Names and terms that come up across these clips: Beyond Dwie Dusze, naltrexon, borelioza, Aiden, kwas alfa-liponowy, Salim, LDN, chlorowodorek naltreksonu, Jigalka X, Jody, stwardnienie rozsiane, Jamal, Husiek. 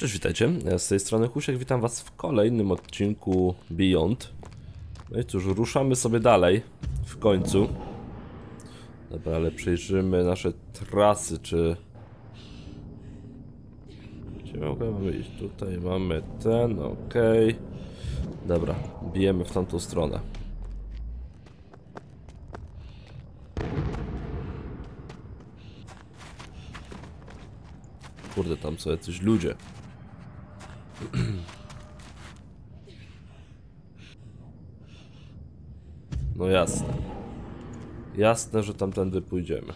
Cześć, witajcie, ja z tej strony Husiek, witam was w kolejnym odcinku Beyond. No i cóż, ruszamy sobie dalej, w końcu. Dobra, ale przejrzymy nasze trasy, czy... Gdzie mamy iść? Tutaj mamy ten, okej. Dobra, bijemy w tamtą stronę. Kurde, tam są jacyś ludzie. No jasne. Jasne, że tamtędy pójdziemy.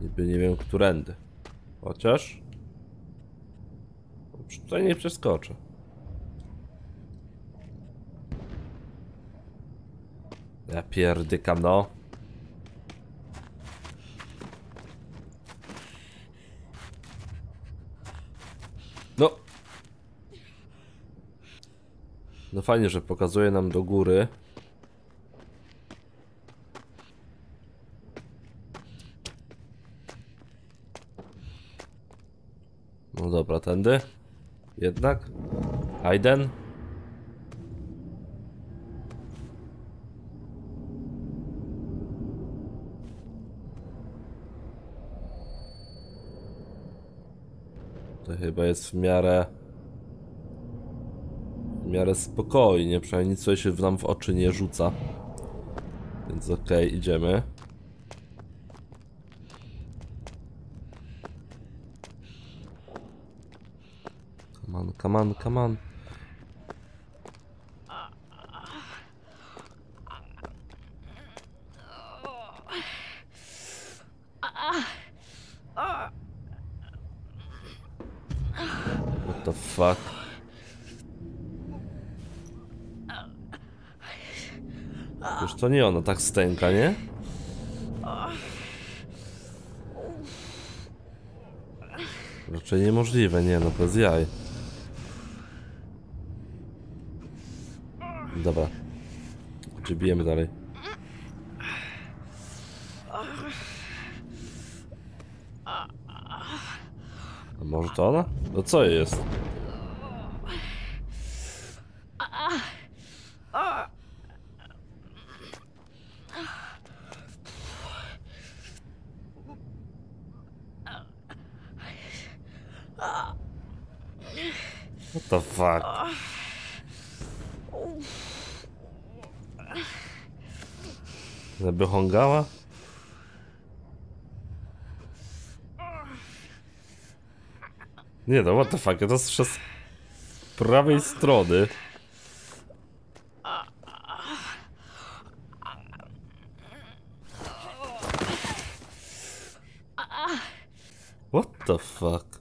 Niby nie wiem, którędy. Chociaż... Tutaj nie przeskoczę. Ja pierdykam, no. No fajnie, że pokazuje nam do góry. No dobra, tędy. Jednak Aiden. To chyba jest w miarę spokojnie, przynajmniej nic tutaj się nam w oczy nie rzuca. Więc okej, idziemy. Come on, come on, come on. What the fuck? Już to nie ona tak stęka, nie? Raczej niemożliwe, nie no, bez jaj. Dobra. Gdzie bijemy dalej? A może to ona? No co jest? What the fuck? Żeby hongała? Nie no, what the fuck, to jest przez prawej strony. What the fuck?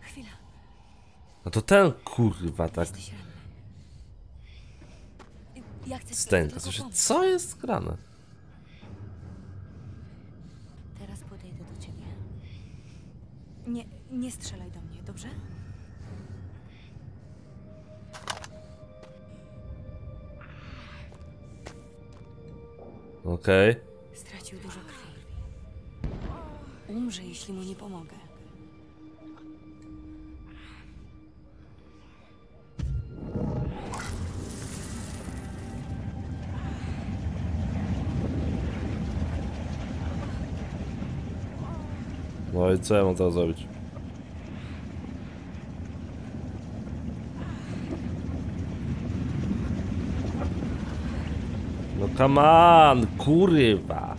Chwila. No to ten kurwa tak. Stęka, co jest grane? Teraz podejdę do ciebie. Nie strzelaj do mnie, dobrze? Okej. Stracił dużo krwi. Umrze, jeśli mu nie pomogę. No i co ja mam teraz zrobić? No come on, kurwa!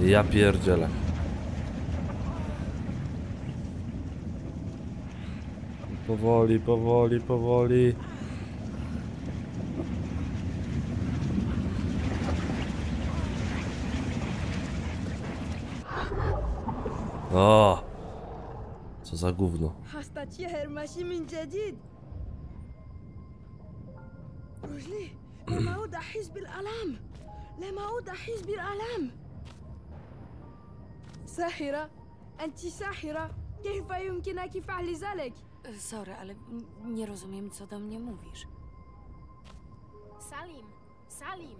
Ja pierdzielę. Powoli, powoli, powoli. O! Co za gówno. ساحرة أنت ساحرة كيف يمكنك فعل ذلك؟ Sorry, ale nie rozumiem, co do mnie mówisz. Salim! Salim!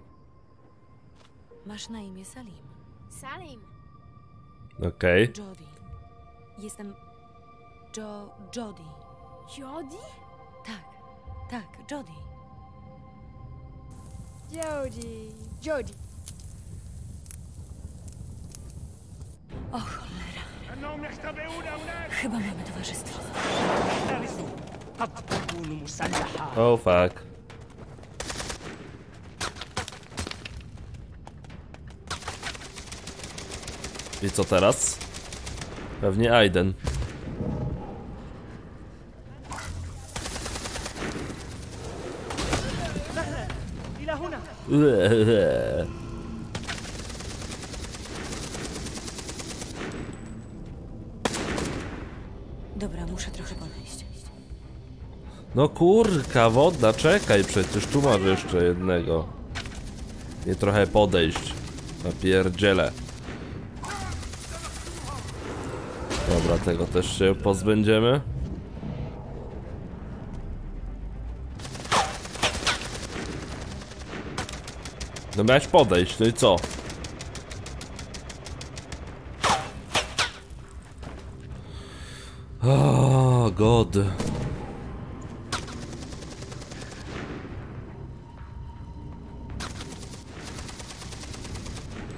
Masz na imię Salim. Salim! Okej. Okay. Jody. Jestem... Jody. Jody? Tak, tak, Jody. Jody, Jody. O cholera. Chyba mamy towarzystwo. O fuck. I co teraz? Pewnie Aiden. Dobra, muszę trochę podejść. No kurka woda, czekaj, przecież tu masz jeszcze jednego. Nie trochę podejść. Napierdzielę. Dobra, tego też się pozbędziemy. No miałeś podejść, no i co? O, god.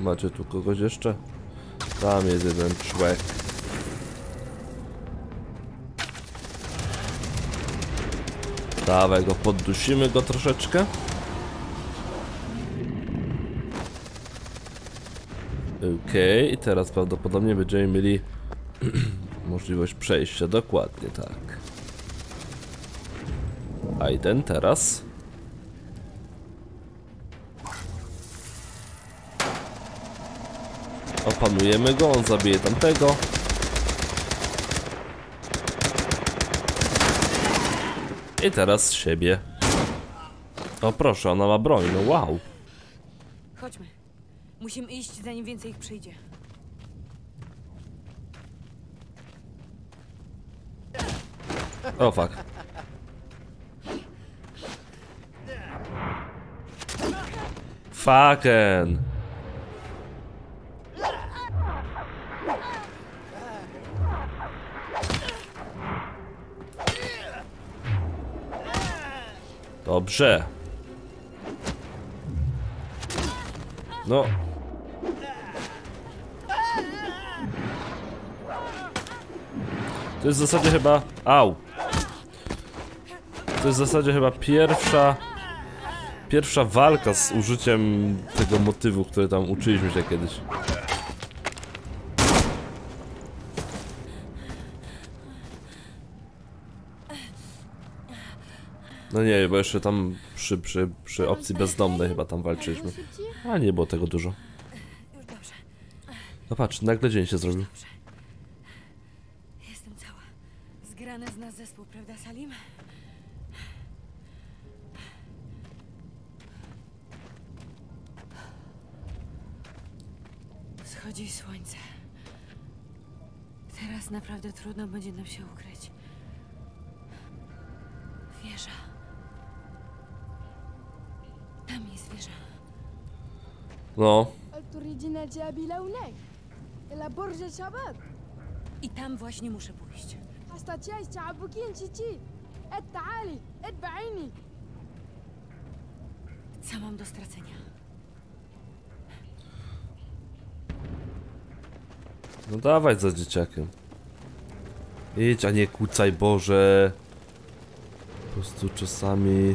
Macie tu kogoś jeszcze? Tam jest jeden człek. Dawaj go, poddusimy go troszeczkę. Okej, i teraz prawdopodobnie będziemy mieli możliwość przejścia, dokładnie tak. Aiden teraz. Opanujemy go, on zabije tamtego. I teraz siebie. O proszę, ona ma broń, no wow. Chodźmy. Musimy iść, zanim więcej ich przyjdzie. O fuck. Fucken. Dobrze. No. To jest w zasadzie chyba... Au! To jest w zasadzie chyba pierwsza walka z użyciem tego motywu, który tam uczyliśmy się kiedyś. No nie, bo jeszcze tam przy opcji bezdomnej chyba tam walczyliśmy. A nie było tego dużo. No patrz, nagle dzień się zrobił. Grany z nas zespół, prawda, Salim? Schodzi słońce. Teraz naprawdę trudno będzie nam się ukryć. Wieża. Tam jest wieża. No. I tam właśnie muszę pójść. Co mam do stracenia? No dawaj za dzieciakiem. Idź, a nie kłócaj, Boże. Po prostu czasami...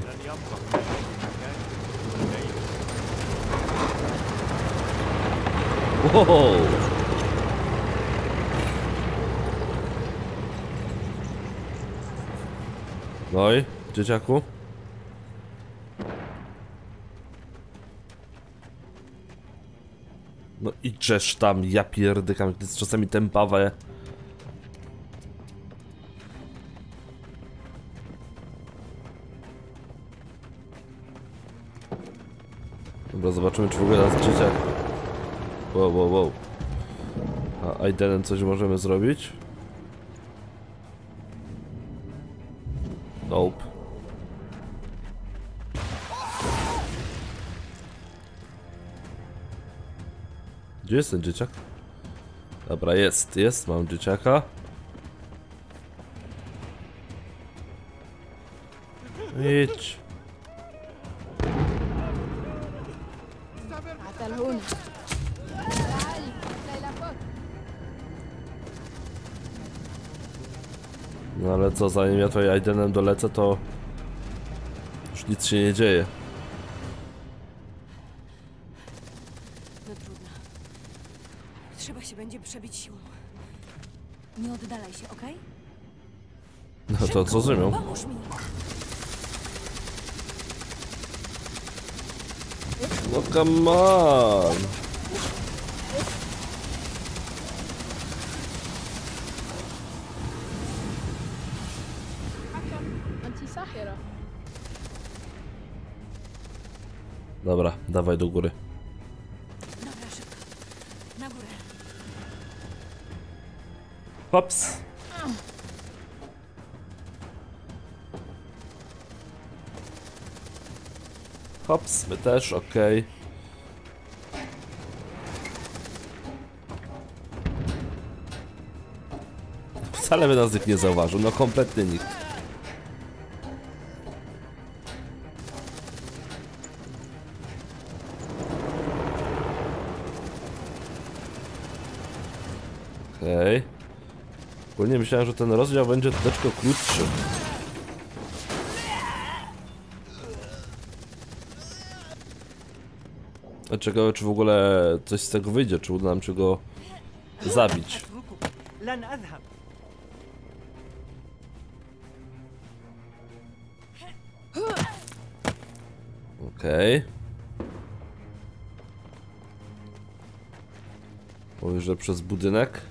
Wow. No i, dzieciaku? No i drzesz tam, ja pierdykam, to jest czasami tępawe. Dobra, zobaczymy, czy w ogóle teraz dzieciak. Wow, wow, wow. A Aidenem coś możemy zrobić? Nope. Gdzie jest ten dzieciak? Dobra, jest, jest, mam dzieciaka. Idź. No ale co, zanim ja tutaj Aidenem dolecę, to już nic się nie dzieje. No trudno. Trzeba się będzie przebić siłą. Nie oddalaj się, okej? No to co zrobią? Pomóż mi. No come on! Dobra, dawaj do góry. Dobra, szybko. Na górę. Pops! Hops, my też, okej. Wcale by nas nikt nie zauważył, no kompletnie nikt. Okej. Ogólnie myślałem, że ten rozdział będzie troszeczkę krótszy. Ciekawe, czy w ogóle coś z tego wyjdzie, czy uda nam się go zabić. Okej. Mówisz, że przez budynek.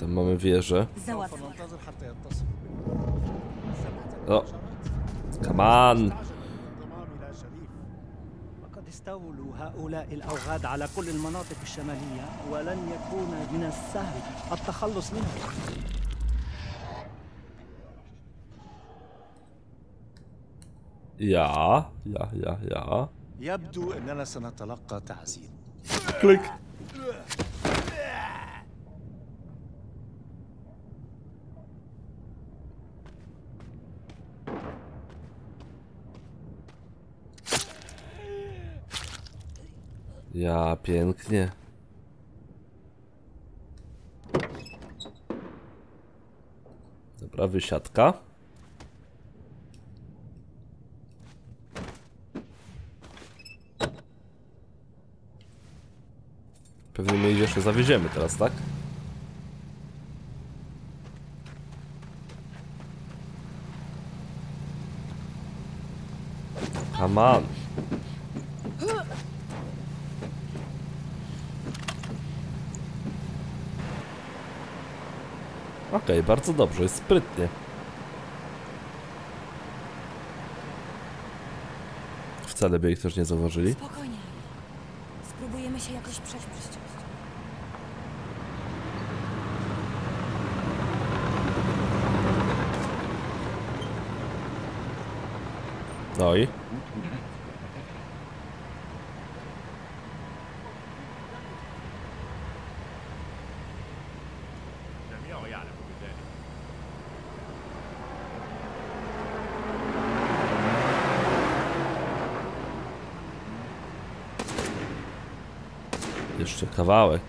Tam mamy wieżę. O, come on. Ja. Klik. Ja, pięknie. Dobra, wysiadka. Pewnie my jeszcze zawieziemy teraz, tak? Come on. Okej, bardzo dobrze, jest sprytnie. Wcale by ich też nie zauważyli. Spokojnie. Spróbujemy się jakoś prześpić. No i? Jeszcze kawałek.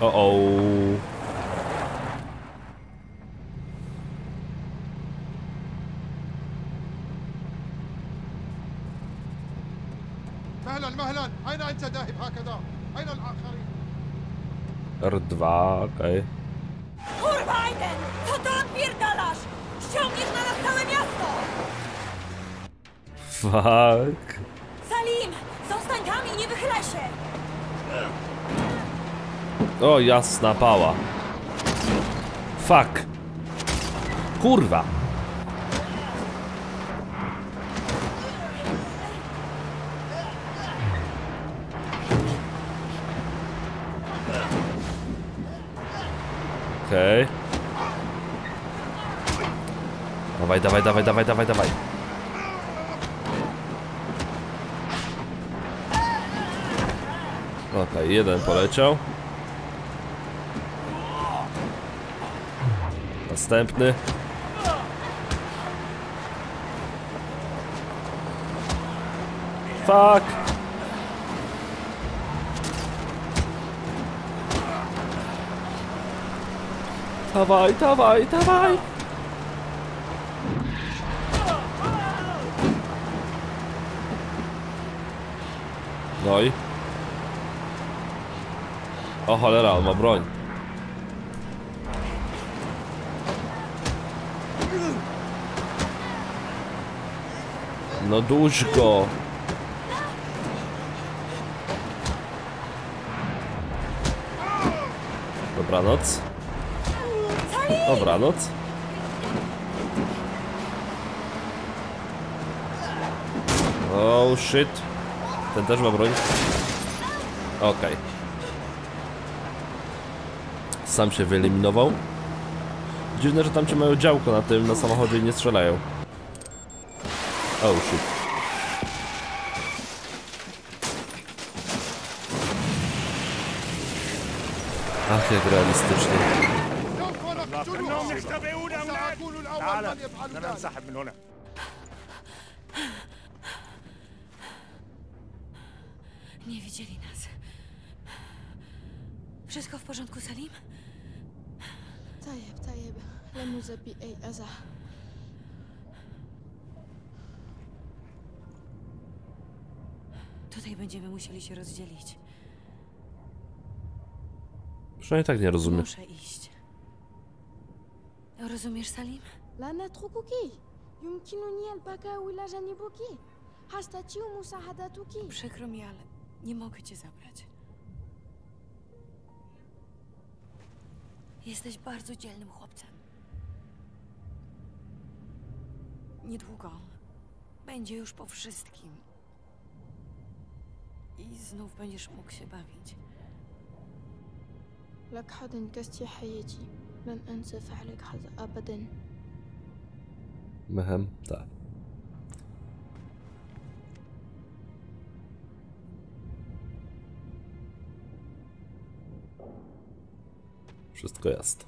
O-o. R2, okej. Kurwa, Aiden! Co to odpierdalasz? Ściągniesz na nas całe miasto! Fuck. Salim! Zostań tam i nie wychylaj się! O, jasna pała. Fuck. Kurwa. Okej. Dawaj, dawaj, dawaj, dawaj, dawaj, dawaj. Okej, jeden poleciał. Następny. Fuck. Dawaj, dawaj, dawaj. No i? O cholera, on ma broń. No duż go. Dobranoc. Dobranoc. Oh shit. Ten też ma broń. Okej. Sam się wyeliminował. Dziwne, że tam cię mają działko na tym, na samochodzie i nie strzelają. Oh shit. Ach, jak realistycznie. Nie widzieli nas. Wszystko w porządku, Salim? طيب لم يزبي أي أذى. Tutaj będziemy musieli się rozdzielić. Przynajmniej tak nie rozumiem. Muszę iść. Rozumiesz, Salim? لا نتركك. يمكنني البقاء ولا جانبك. حاجتي ومساعدتك. Przykro mi, ale nie mogę cię zabrać. Jesteś bardzo dzielnym chłopcem. Niedługo będzie już po wszystkim. I znów będziesz mógł się bawić. لك حد انكستي حياتي لن انسى فعلك حظ ابدا. مهم تعال. Wszystko jasne.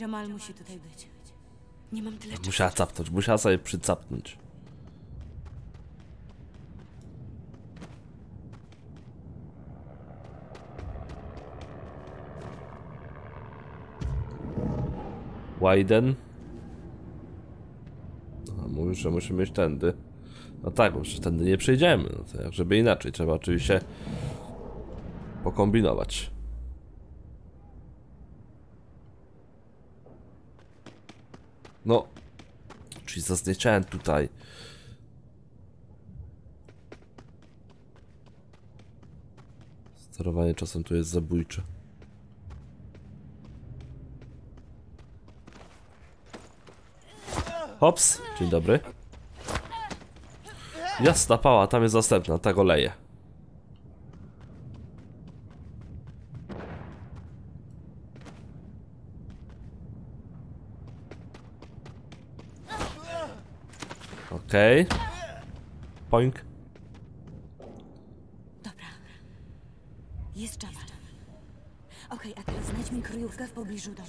Jamal musi tutaj być. Nie mam tyle czasu. Musiała capnąć, musiała sobie przycapnąć. Widen. Aha, mówisz, że musimy iść tędy. No tak, bo przecież tędy nie przejdziemy. No to jak żeby inaczej, trzeba oczywiście pokombinować. No, czyli zasnieciałem tutaj. Sterowanie czasem tu jest zabójcze. Hops, dzień dobry. Jasna pała, tam jest następna, tak oleje. Okej. Poink. Dobra. Jest Jamal. Okej, a teraz znajdź mi kryjówkę w pobliżu domu.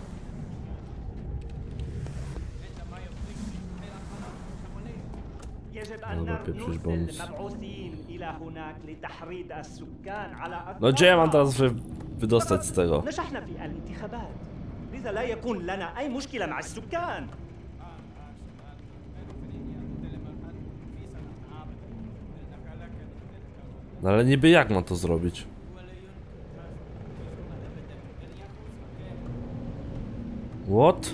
No gdzie ja mam teraz się wydostać z tego? No ale niby jak ma to zrobić? What?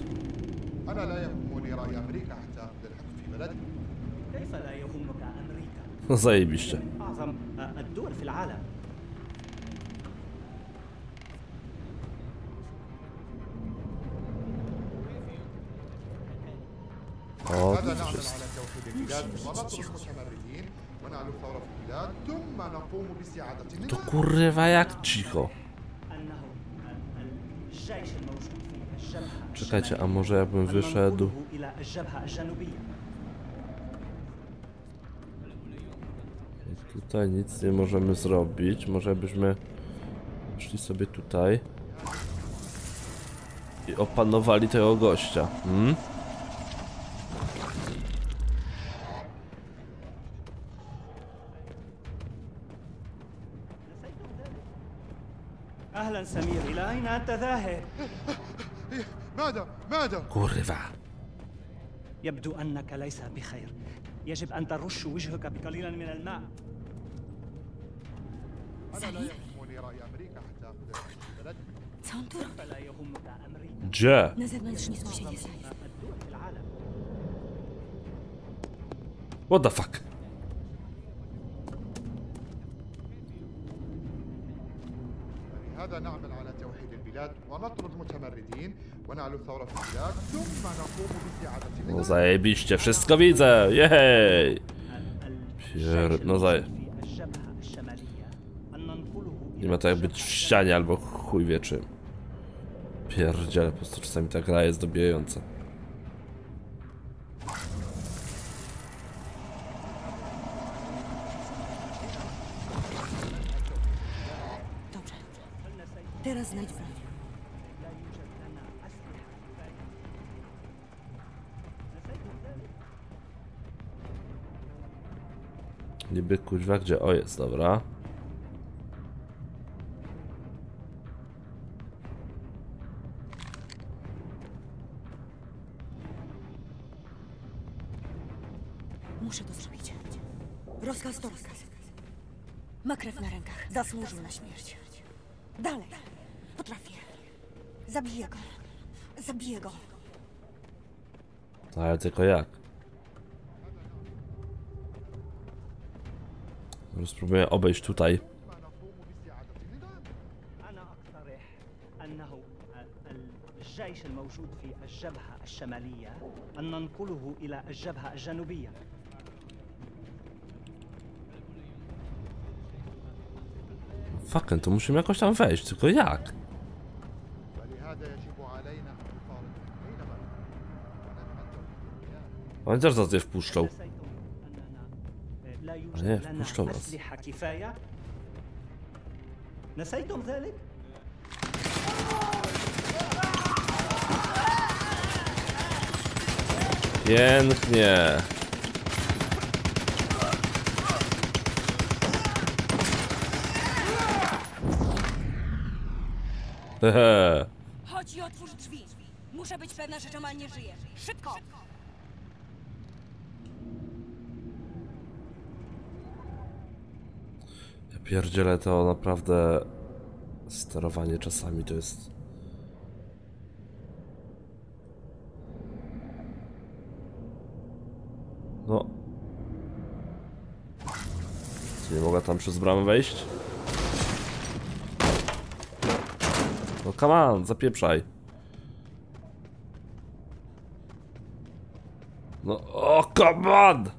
No zajebiście. O, to jest. To kurwa jak cicho. Czekajcie, a może ja bym wyszedł? I tutaj nic nie możemy zrobić. Może byśmy szli sobie tutaj i opanowali tego gościa. Hmm? Kurwa. Co on tu robi? Gdzie? Na zewnątrz nic mu się nie staje. What the fuck? No zajebiście, wszystko widzę, jej! No zaje... Nie ma to jak być w ścianie albo chuj wie czym. Pierdziele, po prostu czasami ta gra jest dobijająca. Teraz znajdź broń. Niby kuźwa gdzie? O jest, dobra. Muszę to zrobić. Rozkaz to rozkaz. Ma krew na rękach. Zasłużył na śmierć. Dalej. Potrafię. Zabiję go. Zabiję go. Ale tylko jak? Spróbuję obejść tutaj. Fucking, to musimy jakoś tam wejść, tylko jak? Oni też nas nie wpuszczą. A nie, wpuszczą was. Pięknie. Chodź i otwórz drzwi. Muszę być pewna, że Jamal nie żyje. Szybko! Ja pierdzielę, to naprawdę sterowanie czasami to jest... No... Czy nie mogę tam przez bramę wejść? No come on, zapieprzaj. No o, come on.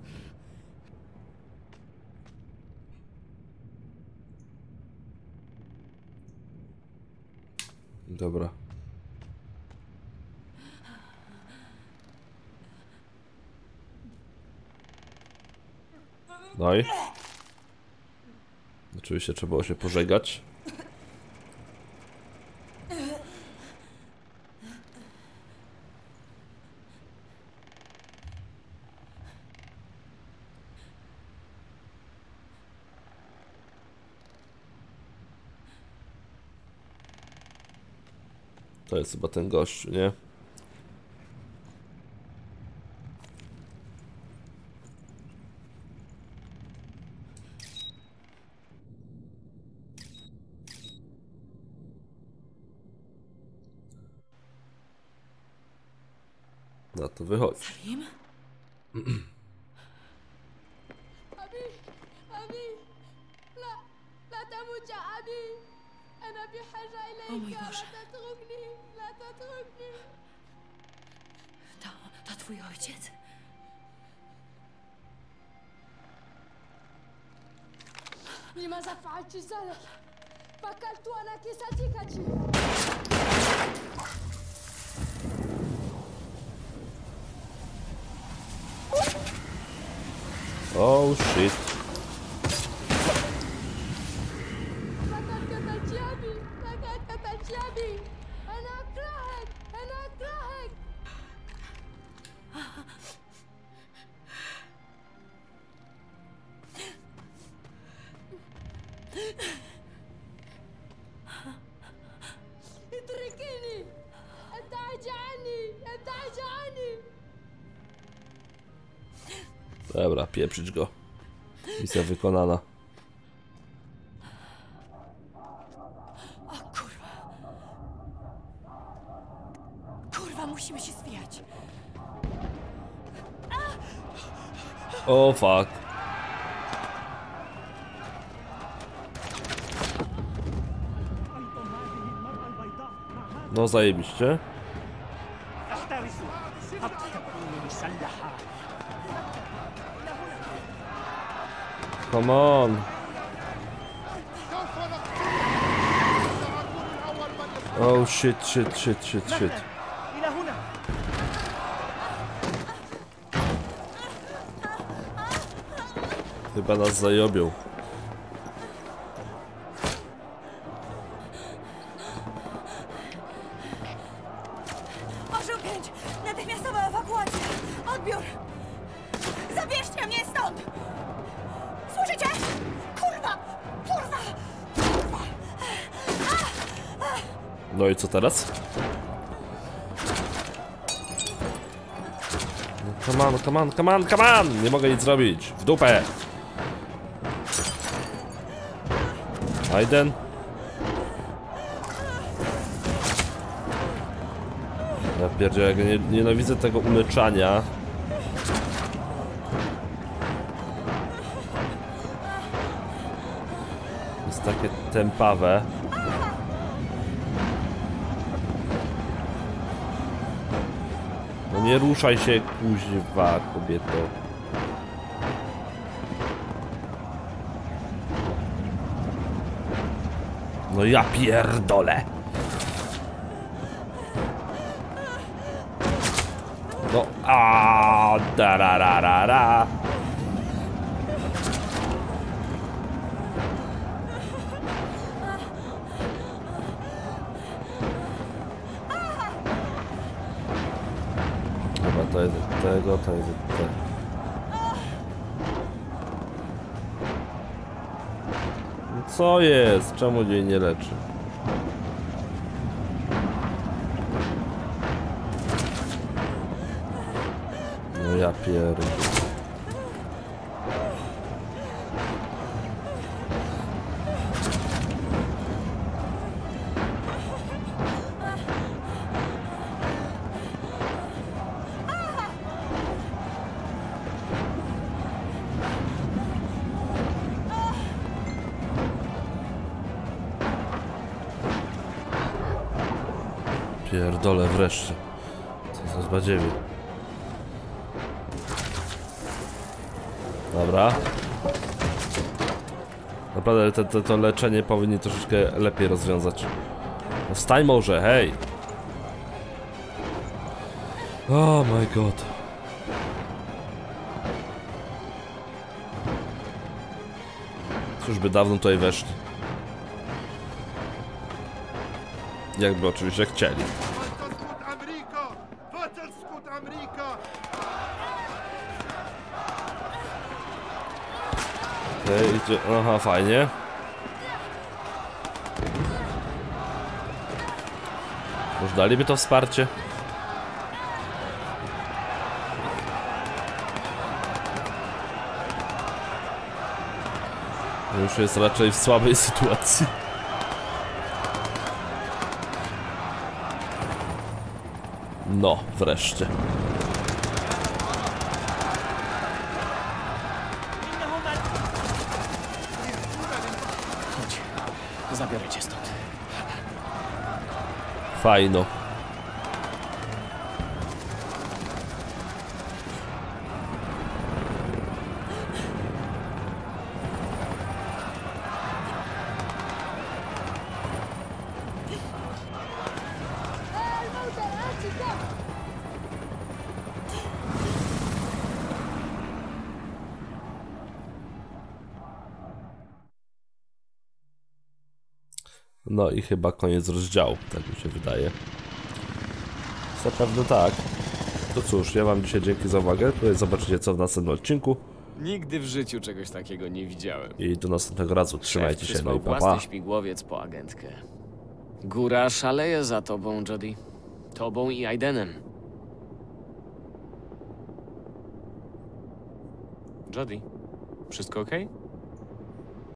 Dobra. No i? Oczywiście trzeba było się pożegać. To jest chyba ten gościu, nie? No to wychodź. Salim? O mój Boże. To twój ojciec? لماذا فعلت ذلك؟ فكرت أنا قصتك. Oh shit. لقد قتلت أبي. أنا أكرهك. اتركني. ابتعد عني. Dobra, pieprzyć go. Misja wykonana. O kurwa. Kurwa, musimy się zwijać. O fuck. No zajebiście. Come on. Oh shit. Chyba nas zajobią. No i co teraz? Come on! Nie mogę nic zrobić! W dupę! Aiden! Ja pierdzielę, jak nienawidzę tego umyczania. Jest takie tępawe. Nie ruszaj się, kuźwa, kobieto. No ja pierdolę. No a darararara. To jest tego. Co jest? Czemu jej nie leczy? No ja pierdolę. Pierdolę wreszcie. Co za zbadziewie. Dobra. Naprawdę to leczenie powinni troszeczkę lepiej rozwiązać. No wstań może, hej! Oh my god. Cóż by dawno tutaj weszli. Jakby oczywiście chcieli. Okej, idzie. Aha, fajnie. Już daliby to wsparcie. Już jest raczej w słabej sytuacji. No, wreszcie. Zabiorę cię stąd. Fajno. No i chyba koniec rozdziału, tak mi się wydaje. Zapewne tak. To cóż, ja wam dzisiaj dzięki za uwagę. Tutaj zobaczycie co w następnym odcinku. Nigdy w życiu czegoś takiego nie widziałem. I do następnego razu. Trzymajcie się, no i pa, pa. Śmigłowiec po agentkę. Góra szaleje za tobą, Jody. Tobą i Aidenem. Jody, wszystko okej?